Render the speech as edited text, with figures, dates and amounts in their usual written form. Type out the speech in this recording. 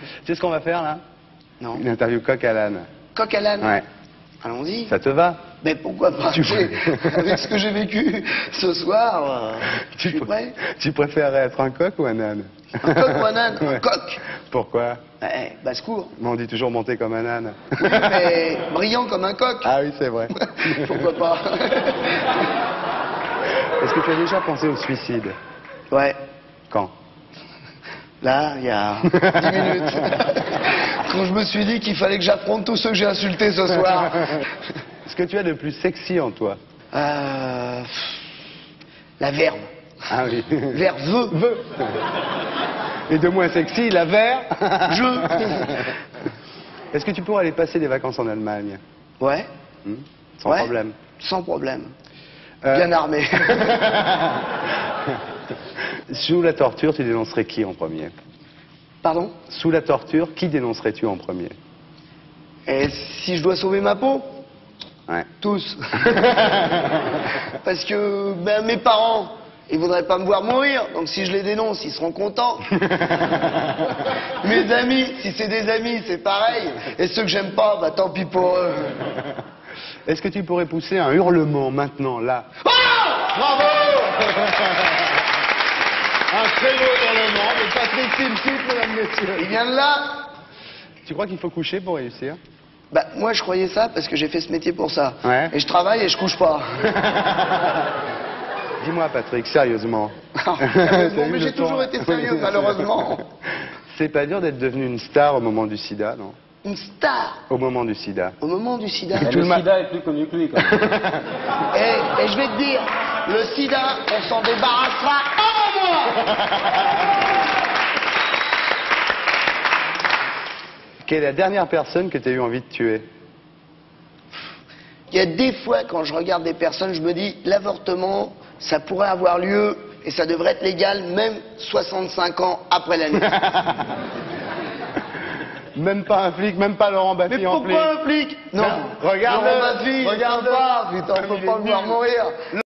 Tu sais ce qu'on va faire, là? Non. Une interview coq à l'âne. Coq à l'âne? Ouais. Allons-y. Ça te va? Mais pourquoi pas? Avec ce que j'ai vécu ce soir, tu es prêt? Tu préférerais être un coq ou un âne? Un coq ou un âne? Ouais. Un coq. Pourquoi? Basse cour. On dit toujours monter comme un âne. Oui, mais brillant comme un coq. Ah oui, c'est vrai. Pourquoi pas? Est-ce que tu as déjà pensé au suicide? Ouais. Quand? Là, il y a 10 minutes. Quand je me suis dit qu'il fallait que j'affronte tous ceux que j'ai insultés ce soir. Ce que tu as de plus sexy en toi? La verve. Ah oui. Verveux. Veu. Et de moins sexy, la verve. Est-ce que tu pourrais aller passer des vacances en Allemagne? Ouais. Sans problème. Sans problème. Bien armé. Sous la torture, tu dénoncerais qui en premier? Pardon? Sous la torture, qui dénoncerais-tu en premier? Et si je dois sauver ma peau? Ouais. Tous. Parce que mes parents, ils voudraient pas me voir mourir, donc si je les dénonce, ils seront contents. Mes amis, si c'est des amis, c'est pareil. Et ceux que j'aime pas, bah tant pis pour eux. Est-ce que tu pourrais pousser un hurlement maintenant, là? Ah! Bravo! Un très beau hurlement de Patrick Timsit, mesdames, messieurs. Il vient de là. Tu crois qu'il faut coucher pour réussir? Bah, moi, je croyais ça parce que j'ai fait ce métier pour ça. Ouais. Et je travaille et je couche pas. Dis-moi, Patrick, sérieusement. Sérieusement, mais j'ai toujours été sérieux, malheureusement. C'est pas dur d'être devenu une star au moment du sida, non? Une star. Au moment du sida. Au moment du sida. Et le sida est plus connu que lui, quand même. Et je vais te dire, le sida, on s'en débarrassera avant moi. Quelle est la dernière personne que tu as eu envie de tuer? Il y a des fois, quand je regarde des personnes, je me dis, l'avortement, ça pourrait avoir lieu et ça devrait être légal même 65 ans après la nuit. Même pas un flic, même pas Laurent Baffie. Mais pourquoi un flic? Non, regarde Laurent Baffie, regarde pas, putain, faut pas le voir mourir.